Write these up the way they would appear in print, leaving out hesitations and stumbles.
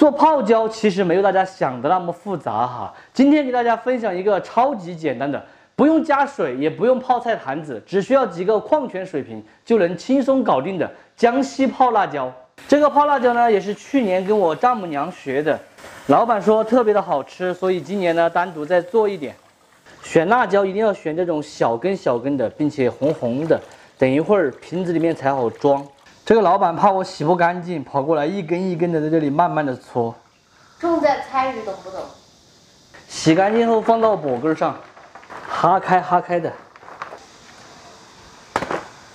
做泡椒其实没有大家想的那么复杂哈。今天给大家分享一个超级简单的，不用加水，也不用泡菜坛子，只需要几个矿泉水瓶就能轻松搞定的江西泡辣椒。这个泡辣椒呢，也是去年跟我丈母娘学的，老板说特别的好吃，所以今年呢单独再做一点。选辣椒一定要选这种小根小根的，并且红红的，等一会儿瓶子里面才好装。 这个老板怕我洗不干净，跑过来一根一根的在这里慢慢的搓。重在参与，懂不懂？洗干净后放到簸箕上，哈开哈开的，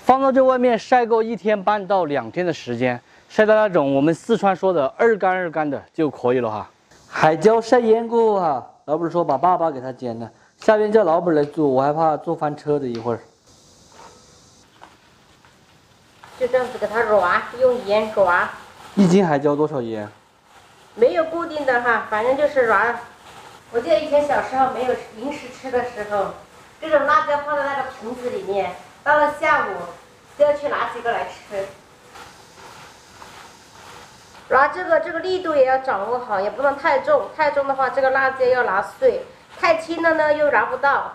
放到这外面晒够1天半到2天的时间，晒到那种我们四川说的二干二干的就可以了哈。海椒晒腌过哈，老板说把粑粑给它煎了，下边叫老板来做，我还怕做翻车的一会儿。 就这样子给它抓，用盐抓。1斤海椒多少盐？没有固定的哈，反正就是抓。我记得以前小时候没有零食吃的时候，这种辣椒放在那个瓶子里面，到了下午都要去拿几个来吃。拿这个力度也要掌握好，也不能太重，太重的话这个辣椒要拿碎，太轻了呢又拿不到。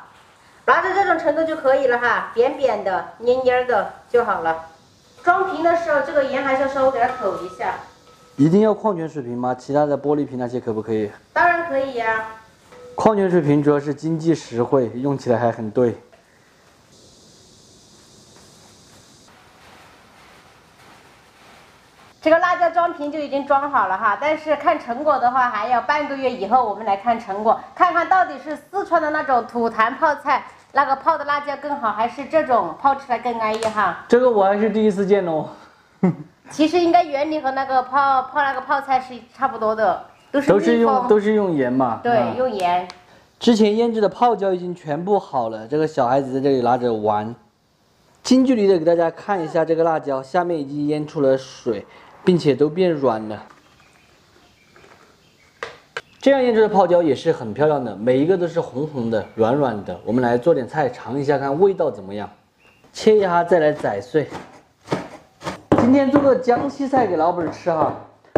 拿到这种程度就可以了哈，扁扁的、黏黏的就好了。 装瓶的时候，这个盐还是要稍微给它抖一下。一定要矿泉水瓶吗？其他的玻璃瓶那些可不可以？当然可以呀。矿泉水瓶主要是经济实惠，用起来还很对。这个辣椒装瓶就已经装好了哈，但是看成果的话，还要半个月以后我们来看成果，看看到底是四川的那种土坛泡菜。 那个泡的辣椒更好，还是这种泡出来更安逸哈？这个我还是第一次见哦。其实应该原理和那个泡菜是差不多的，都是用盐嘛。对，用盐。之前腌制的泡椒已经全部好了，这个小孩子在这里拿着玩。近距离的给大家看一下这个辣椒，下面已经腌出了水，并且都变软了。 这样腌制的泡椒也是很漂亮的，每一个都是红红的、软软的。我们来做点菜尝一下，看味道怎么样。切一下再来宰碎。今天做个江西菜给老板吃哈，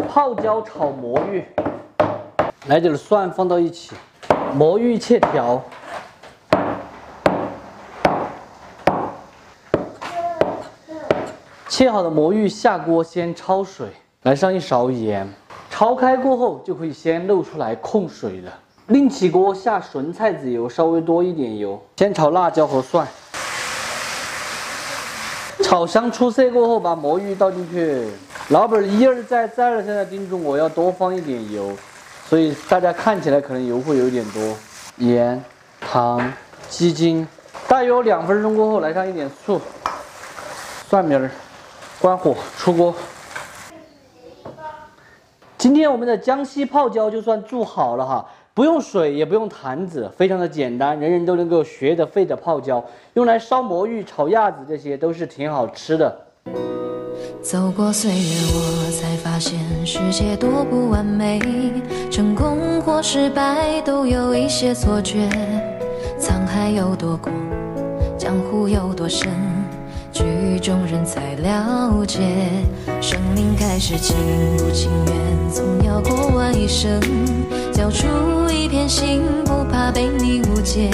泡椒炒魔芋。来点蒜放到一起，魔芋切条。切好的魔芋下锅先焯水，来上1勺盐。 焯开过后就可以先漏出来控水了。另起锅下纯菜籽油，稍微多一点油，先炒辣椒和蒜。炒香出色过后，把魔芋倒进去。老板一而再再而三地叮嘱我要多放一点油，所以大家看起来可能油会有点多。盐、糖、鸡精，大约2分钟过后来上一点醋、蒜苗，关火出锅。 今天我们的江西泡椒就算做好了哈，不用水也不用坛子，非常的简单，人人都能够学得会的泡椒，用来烧魔芋、炒鸭子，这些都是挺好吃的。走过岁月，我才发现世界多不完美，成功或失败都有一些错觉，沧海有多广，江湖有多深。 曲终人才了解，生命该是情不情愿，总要过完一生，交出一片心，不怕被你误解。